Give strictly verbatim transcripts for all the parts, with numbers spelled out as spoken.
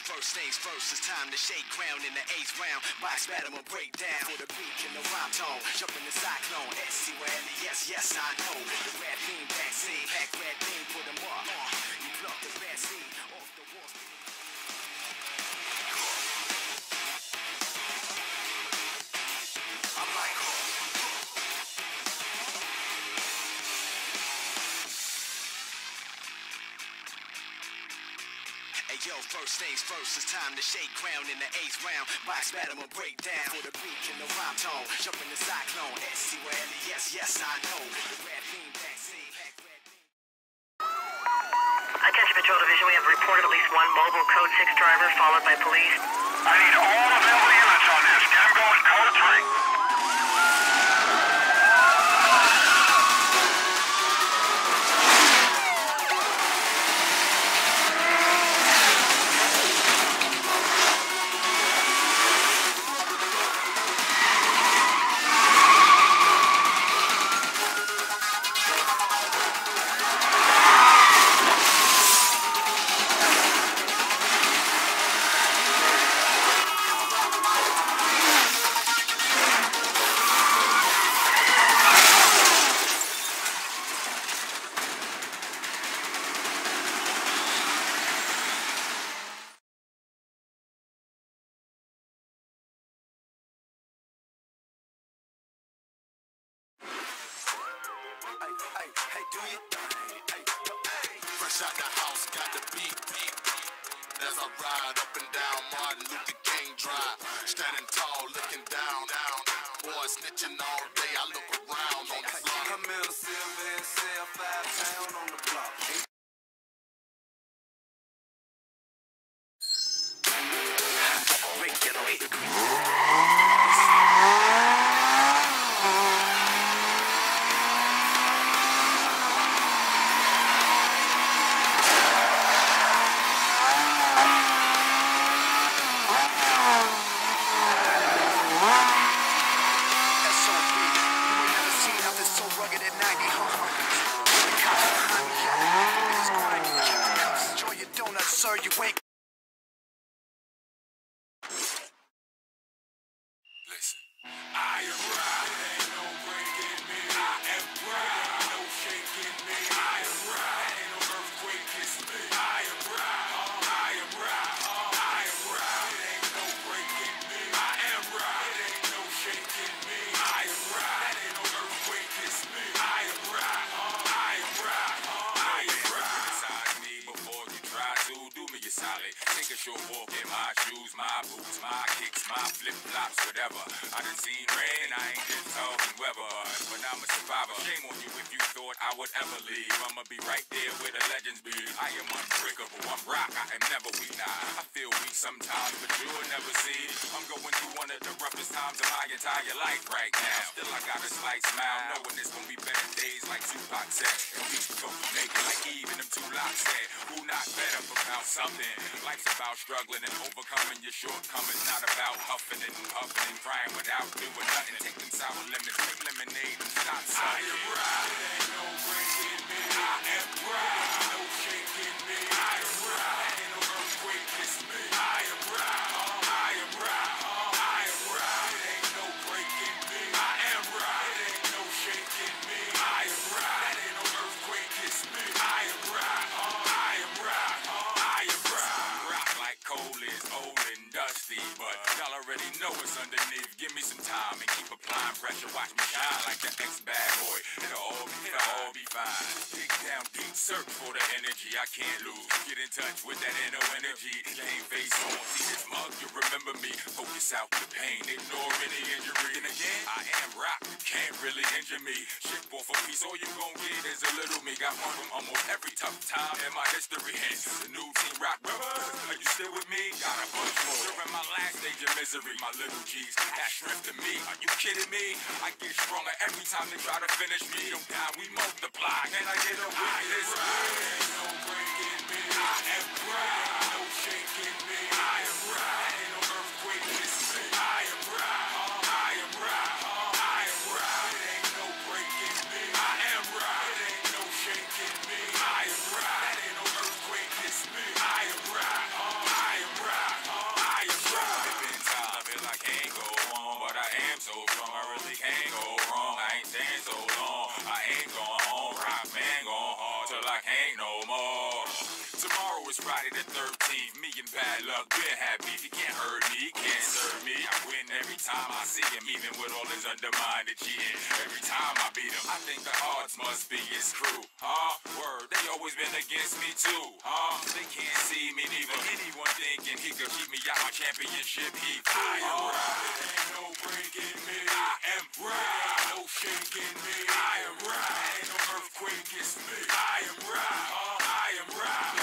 First things first, it's time to shake ground in the eighth round. Box battle will break down for the beat and the rhyme tone. Jump in the cyclone, S C where yes, yes I know. The red theme back seat, pack red theme, put them up. You block the red seat off the walls. I'm like, yo, first things first, it's time to shake ground in the eighth round. Box battle will break down for the beat and the rhyme tone. Jump in the cyclone, S C where yes, yes I know. The red theme, back seat, back red theme. Attention Patrol Division, we have a report of at least one mobile code six driver followed by police. I need all available units on this. I'm going code three. Hey, do your thing, hey, hey. Fresh out the house, got the beat, beat, beat. As I ride up and down Martin Luther King Drive, standing tall, looking down, down. Boy, snitching all day, I look around on the block. Come in a silver and sell five pound on the block. Sir, you ain't. Listen, I am right. Ain't no breaking me. I am right. Ain't no shaking me. I am right. Ain't no earthquake kissing me. I am right. I am right. I am right. It ain't no breaking me. I am right. It ain't no shaking me. I am right. Ain't no earthquake kissing me. I am right. I am right. I am right. That's all I need before you try to. Solid. Take a short walk in my shoes, my boots, my kicks, my flip-flops, whatever. I done seen rain and I ain't just talking weather. But I'm a survivor. Shame on you if you thought I would ever leave. I'ma be right there where the legends be. I am unbreakable, I'm rock, I am never weak. Nah, I feel weak sometimes, but you'll never see. I'm going through one of the roughest times of my entire life right now. Still I got a slight smile, knowing it's gonna be better days like Tupac said. And we go naked like Eve and them two locks said. Who not better for pound something? Life's about struggling and overcoming your shortcomings, not about huffing and puffing and crying without doing nothing. Take them sour lemons, make lemonade and stop sighing. I am right, it ain't no breaking me. I am right, it ain't no shaking me. I am right, it ain't no earthquake kissing me. I am right, I am right, I am right. It ain't no breaking me. I am right, it ain't no shaking me. I am right, it ain't no earthquake kissing me. I am right, I am right. Coal is old and dusty, but y'all already know it's underneath. Give me some time and keep applying pressure. Watch me shine like the ex-bad boy. It'll all be, it'll all be fine. Dig down deep, search for the energy I can't lose. Get in touch with that inner energy. Game face on, see this mug, you remember me. Focus out the pain, ignore any injury. And again, I am rock, you can't really injure me. Ship off a piece, all you gon' get is a little me. Got one from almost every tough time in my history. Hence, the new team rock rubber. Are you still with me? Got a bunch more. During my last stage of misery, my little G's, that shrimp to me. Are you kidding me? I get stronger every time they try to finish me. Don't die, we multiply. And I get away with this. I am no breaking me. I am right. No shaking me. I am right. Ain't no earthquake missing me. I am right. I am right. I am right. It ain't no breaking me. I am right. It ain't no shaking me. I am right. Ain't no earthquake missing me. I am right. I am right. feel I can't go on, but I am so strong, I really can't go wrong. I ain't staying so long, I ain't going home. Rock man going hard till I can't no more. Tomorrow is Friday the thirteenth. Me and bad luck been happy. If you can't hurt me, can't serve me. I win every time I see him, even with all his undermined cheating. Every time I beat him, I think the odds must be his crew. Huh? Word, they always been against me too. Huh? They can't see me neither. Anyone thinking he could keep me out my championship heat? I am right. There ain't no breaking me. I am right. There ain't no shaking me. I am right. There ain't no earthquake gets me. I am right. Uh, I am right.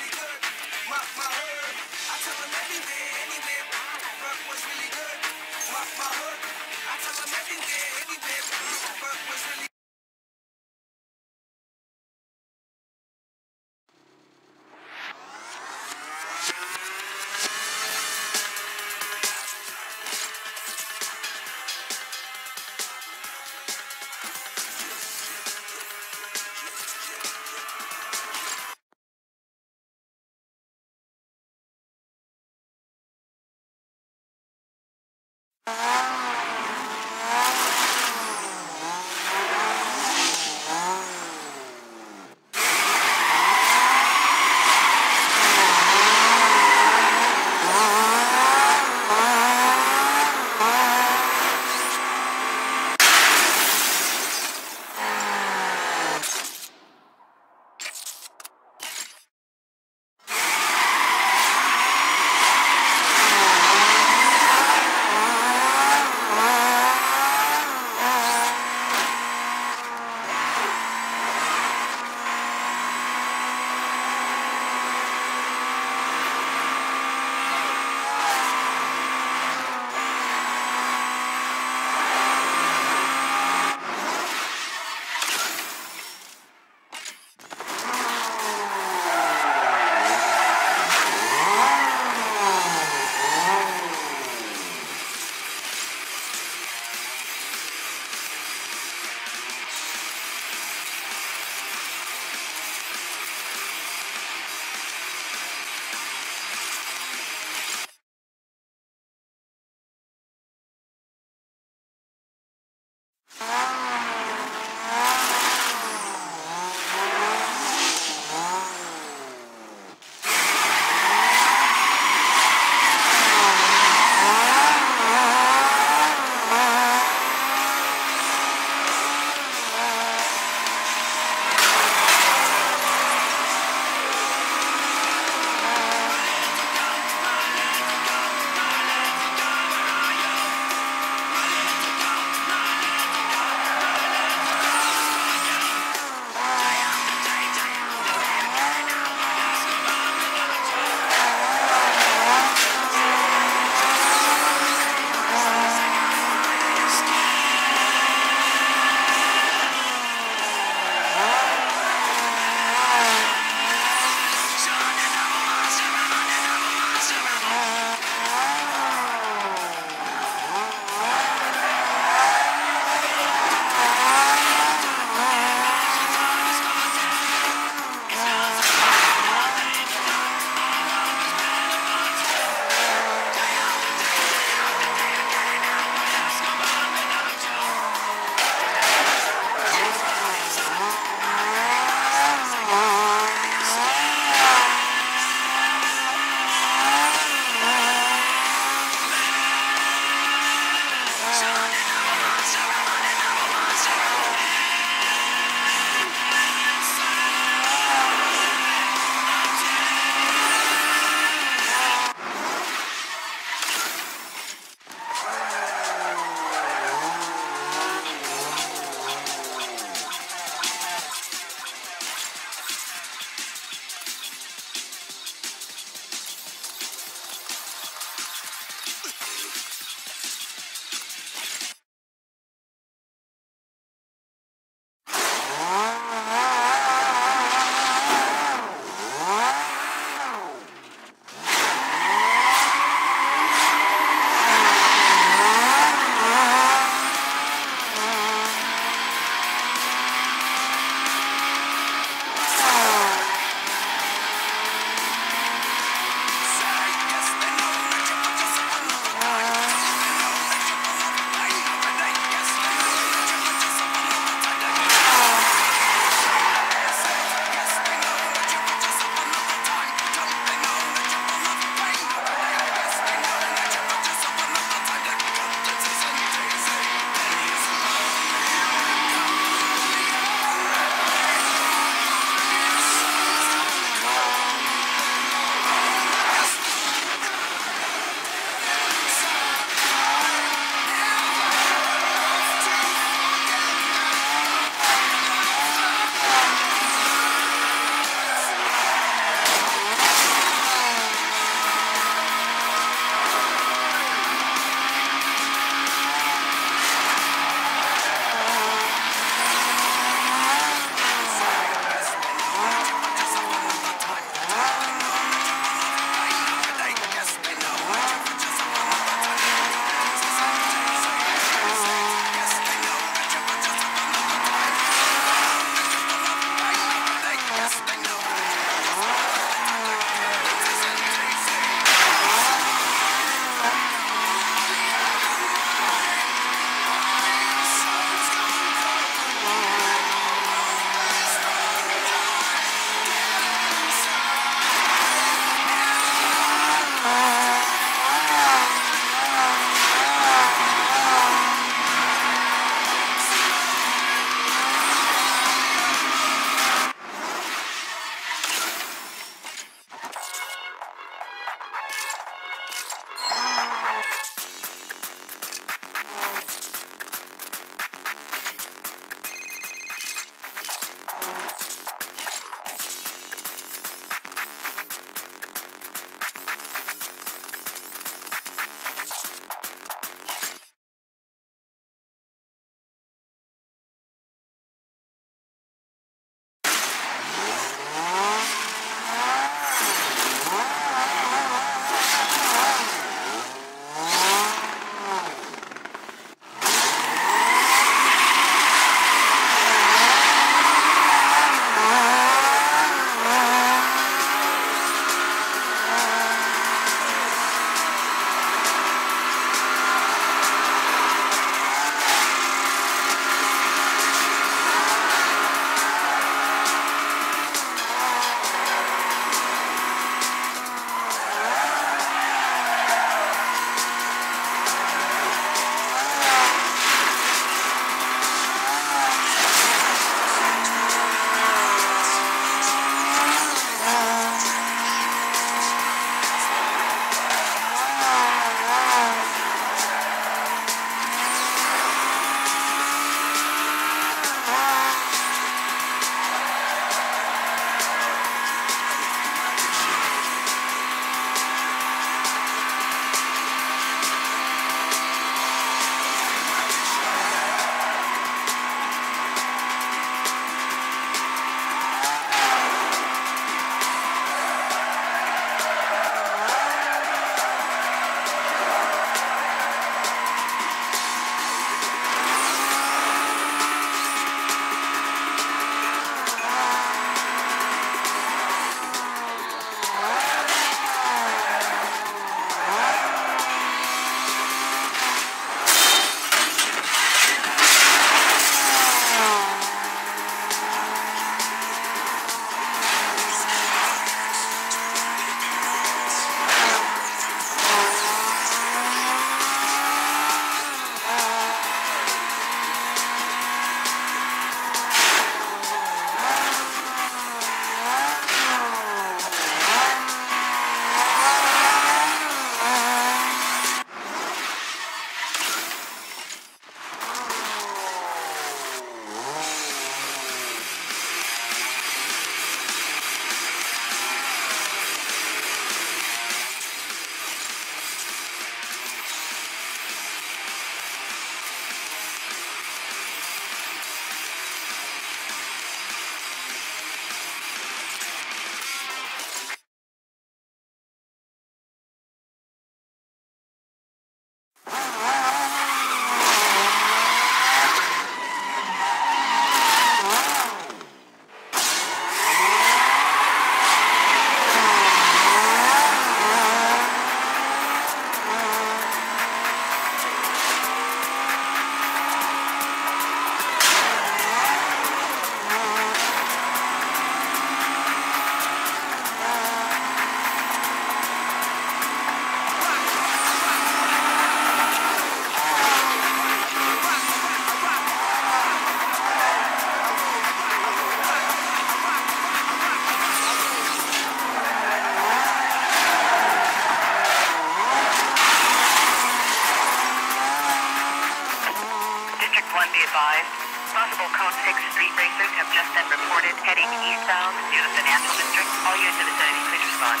Street racers have just been reported heading eastbound near the financial district. All units in the vicinity, please respond.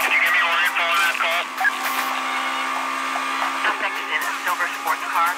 Can you give me more info on that call? Suspect is in a silver sports car.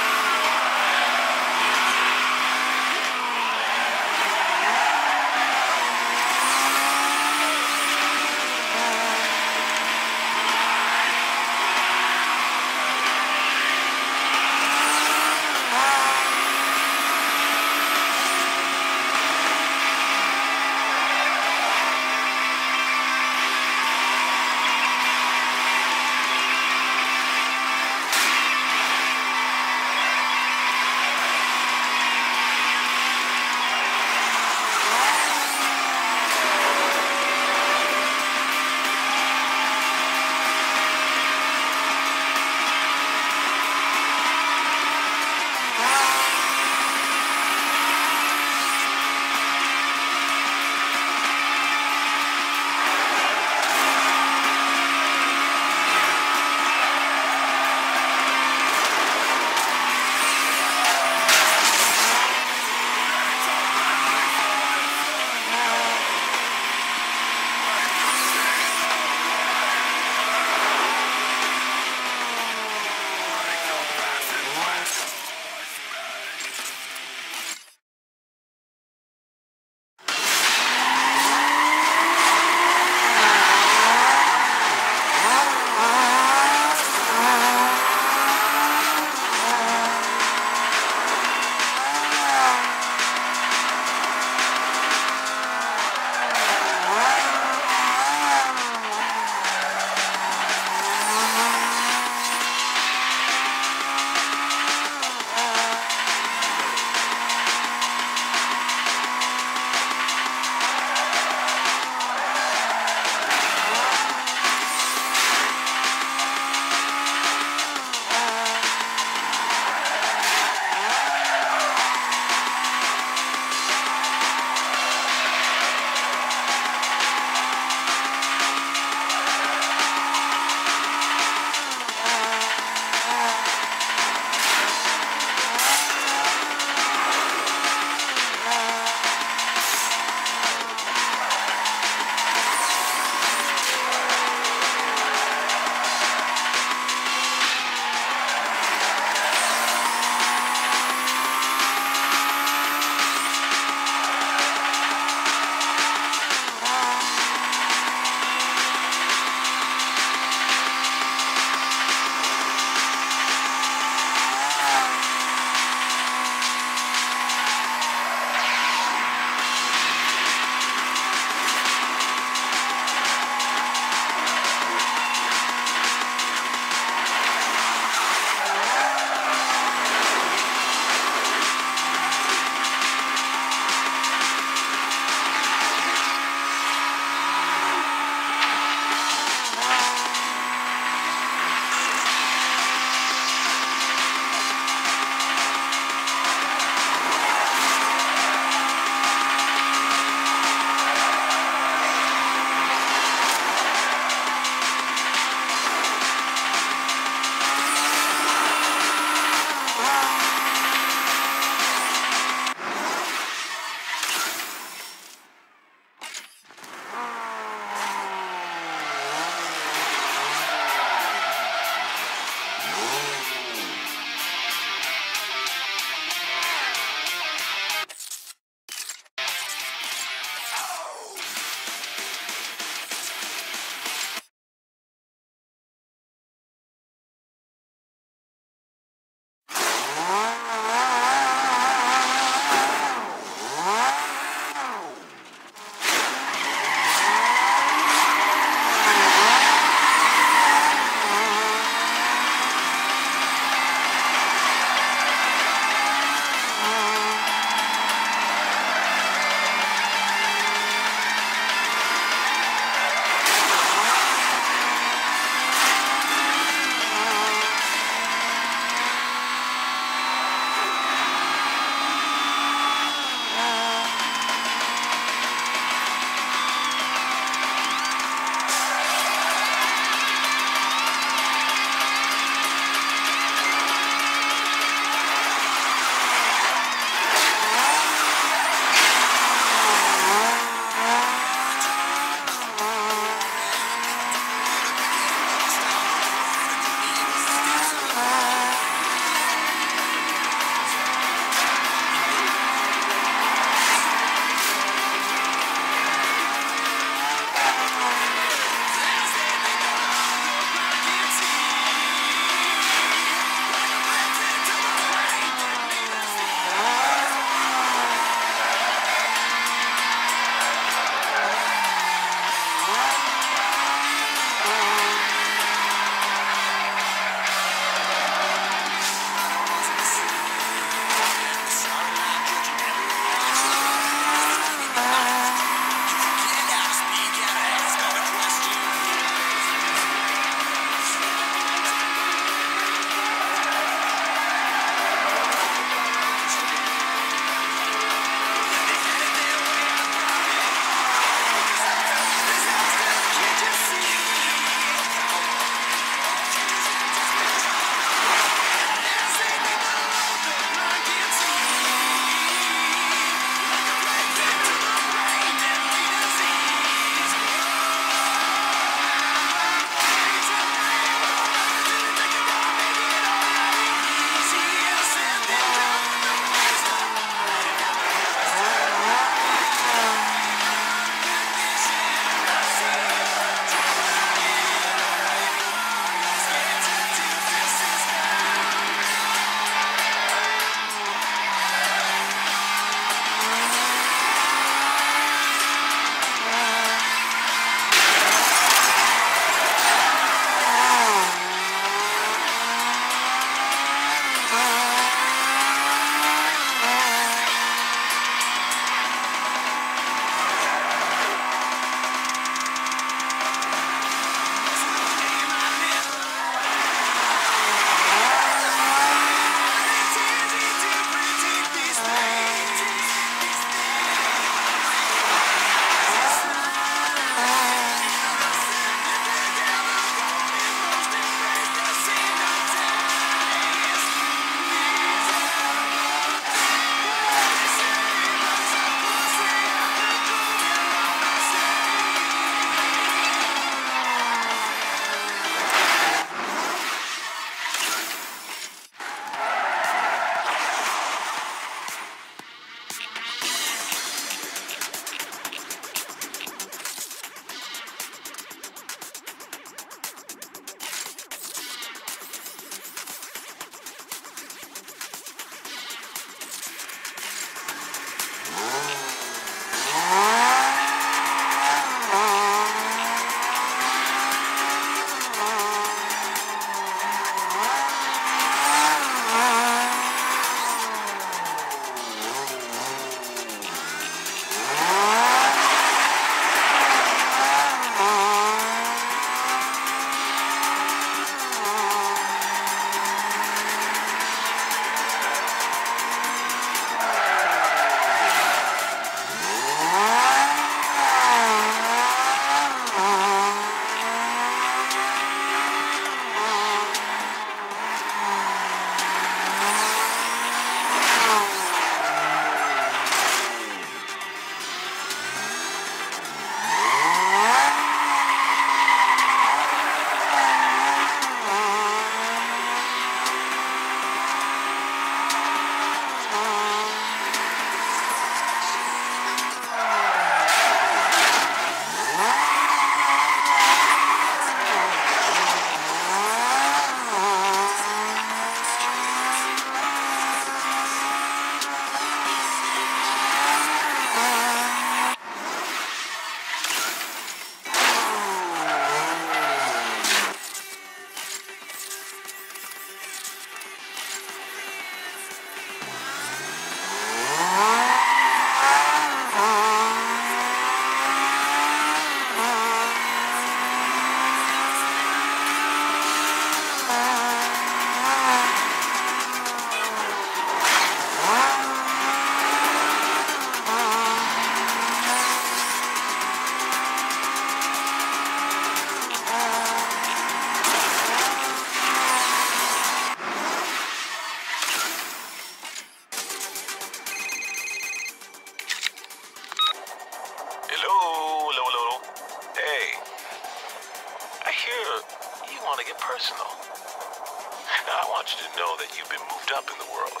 want you to know that you've been moved up in the world.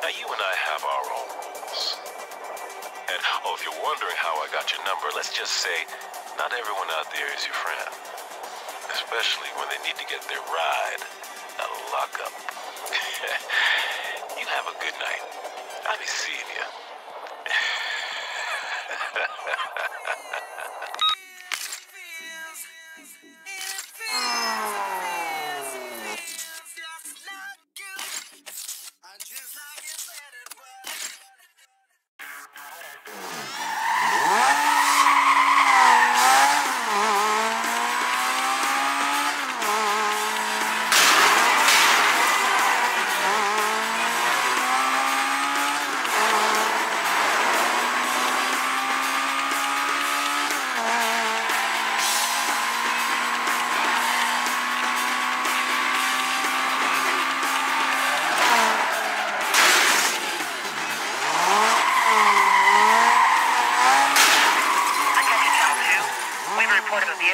Now, you and I have our own rules. And, oh, if you're wondering how I got your number, let's just say not everyone out there is your friend. Especially when they need to get their ride out of lockup. You have a good night. I'll be seeing you.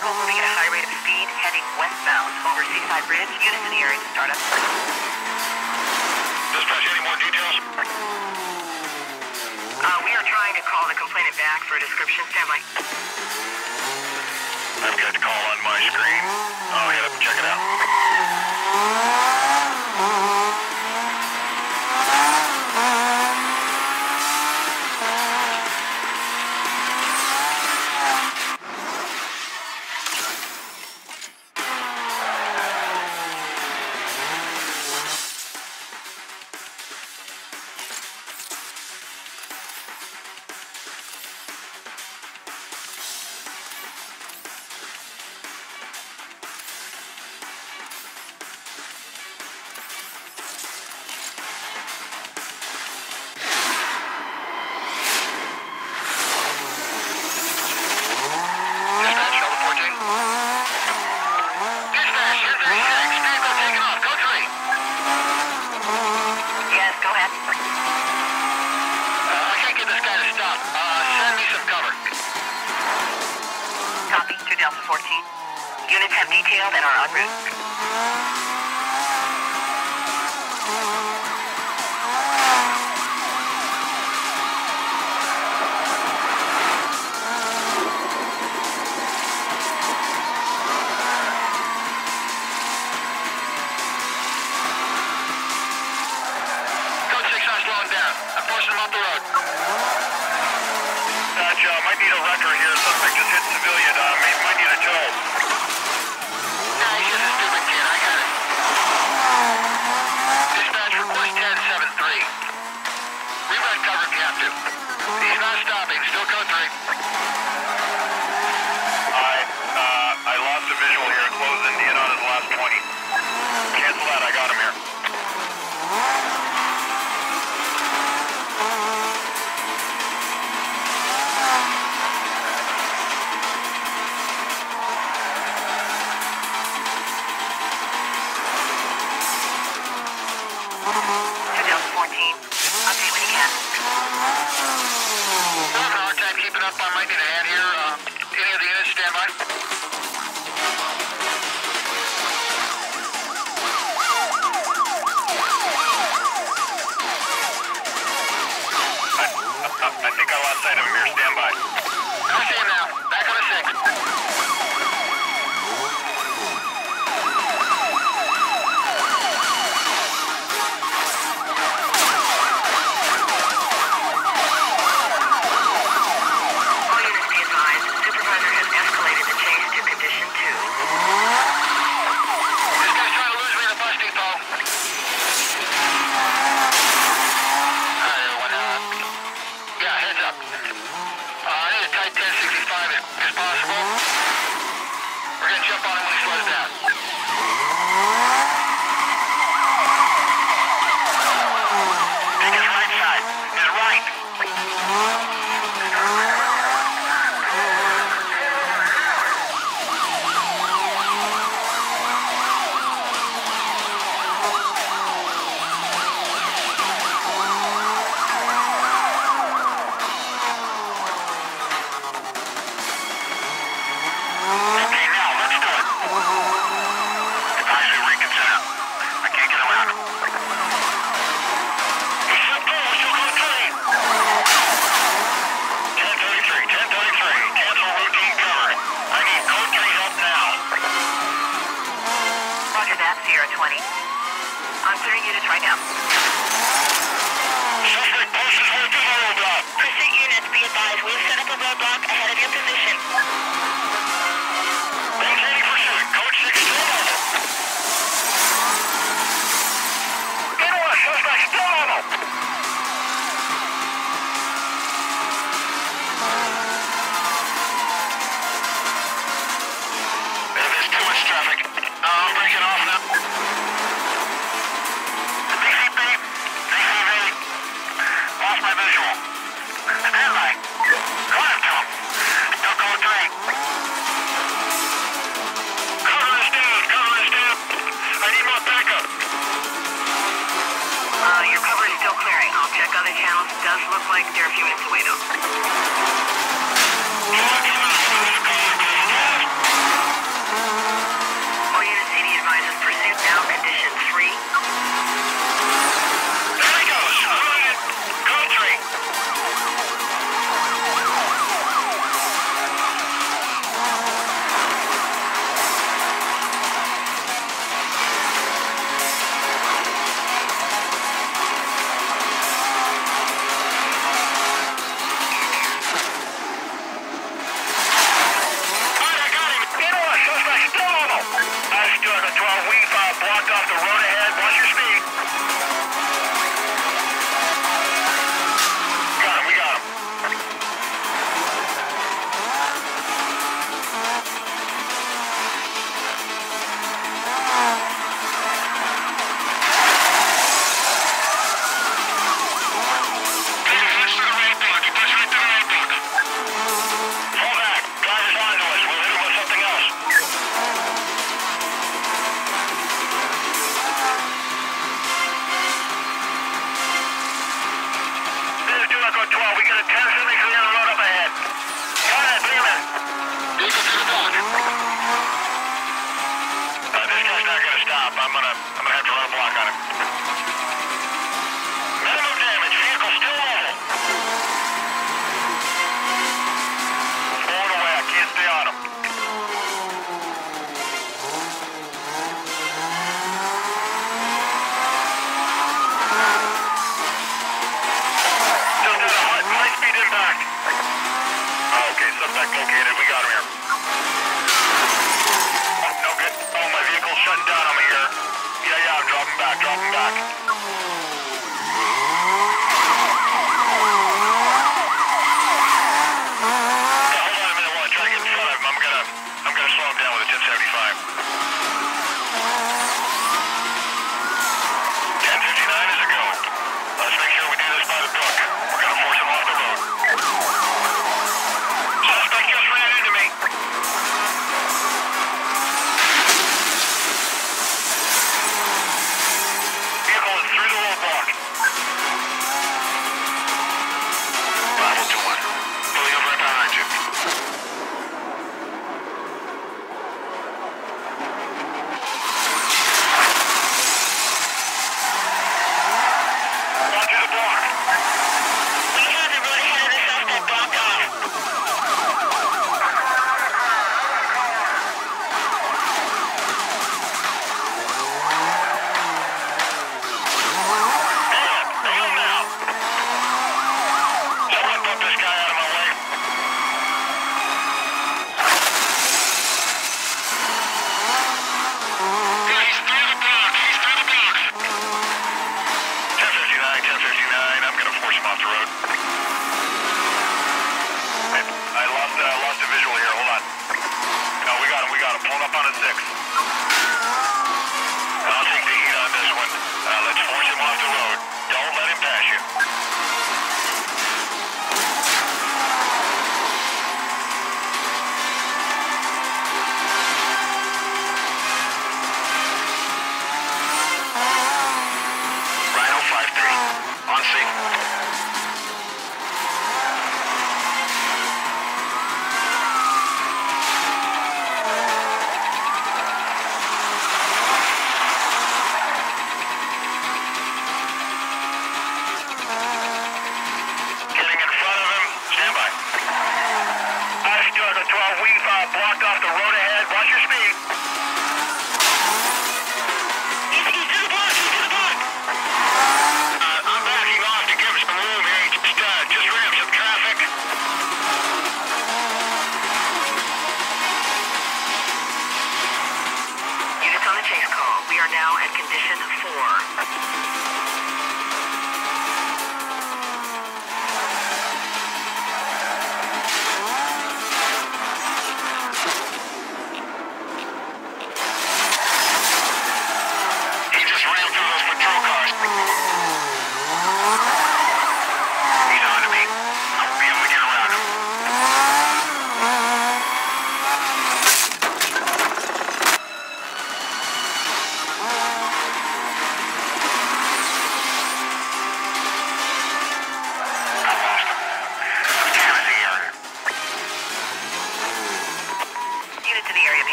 Moving at a high rate of speed, heading westbound over Seaside Bridge, units in the area to start up. Dispatch, any more details? Uh, we are trying to call the complainant back for a description. Stand by. I've got the call on my screen. I'll head up and check it out. Delta fourteen. Units have detailed and are en route. Heads up. my visual. Standby. Climb jump. Still going straight. Cover us down. Cover us down. I need more backup. Uh, your cover is still clearing. I'll check other channels. It does look like they're a few minutes away though.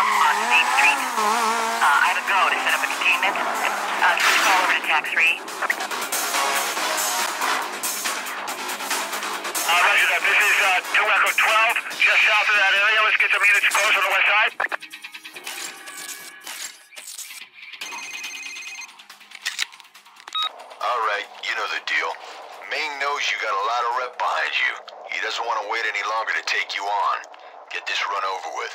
on State Street. Uh, I have a go to set up a containment. Uh, switch call over to tax three. Uh, Roger that. This is uh, two Echo twelve, just south of that area. Let's get some units close on the west side. All right, you know the deal. Ming knows you got a lot of rep behind you. He doesn't want to wait any longer to take you on. Get this run over with.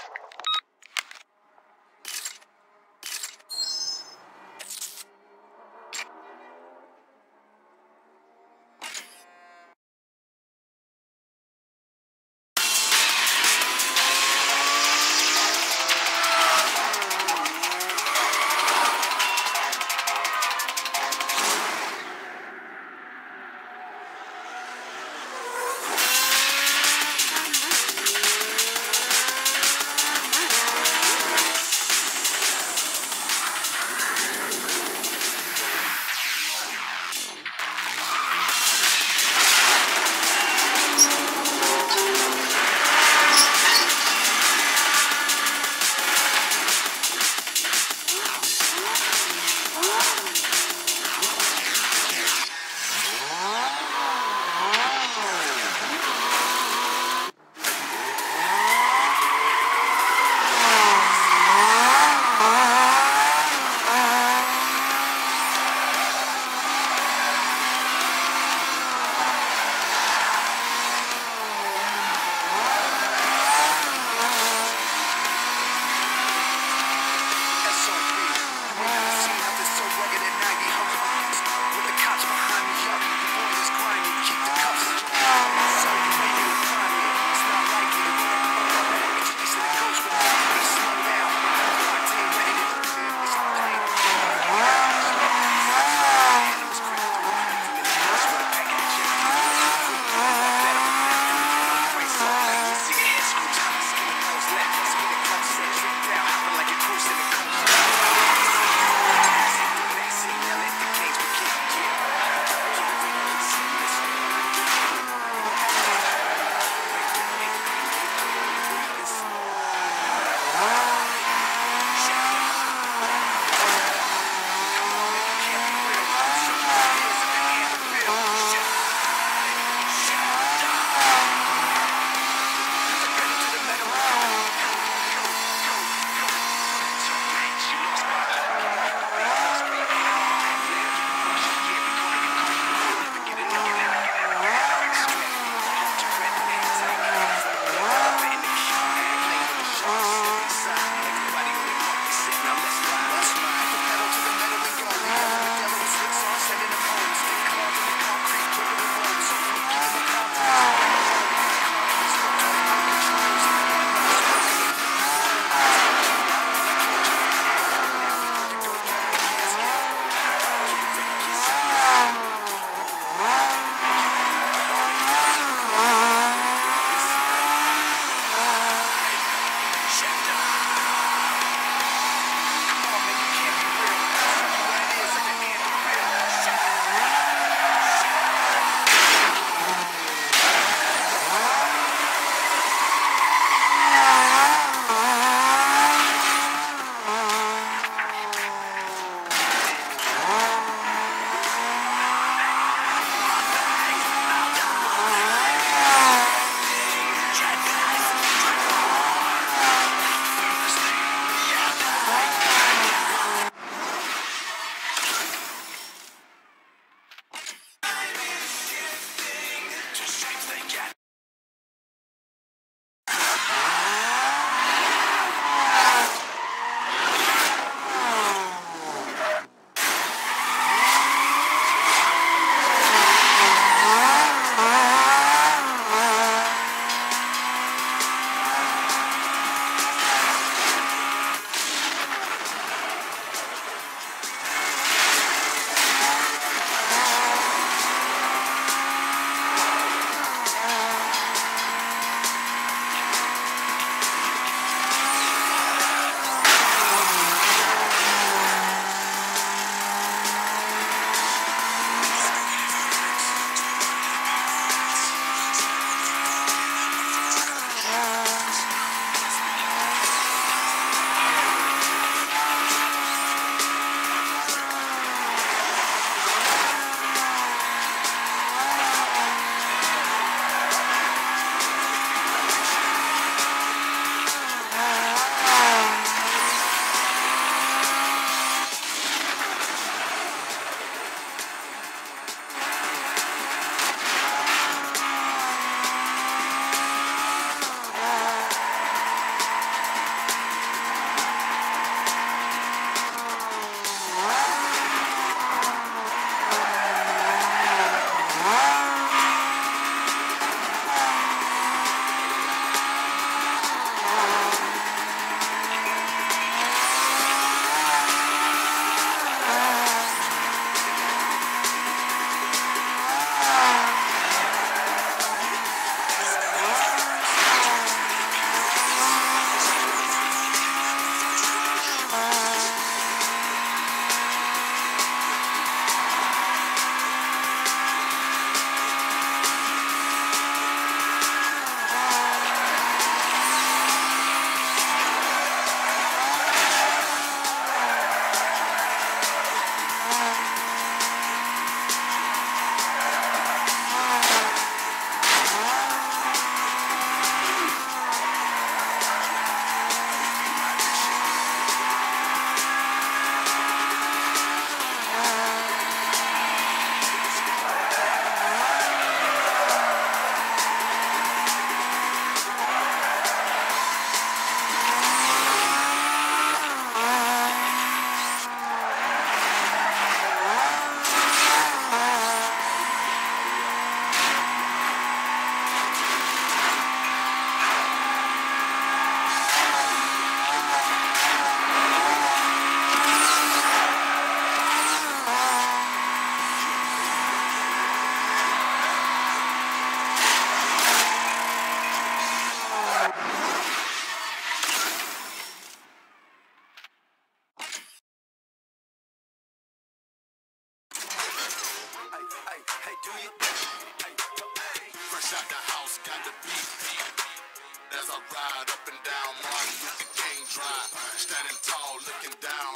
line, standing tall, looking down.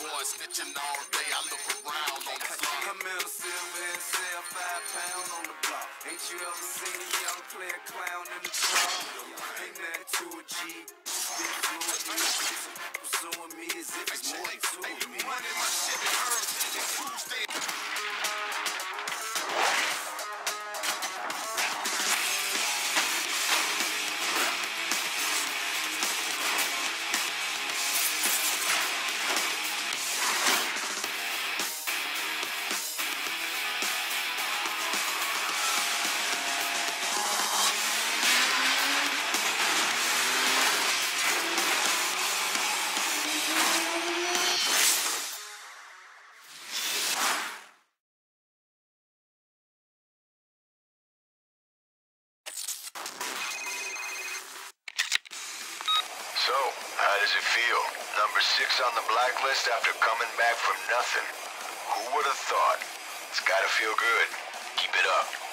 Boy, snitching all day, I look around on the floor. I'm in a silver and sell five pound on the block. Ain't you ever seen a young player clown in the car? Ain't nothing to a G. Stick to it, you pursuing me as if it's more than two. Money, my shit, it hurts. It's Tuesday. So, how does it feel? Number six on the blacklist after coming back from nothing. Who would have thought? It's gotta feel good. Keep it up.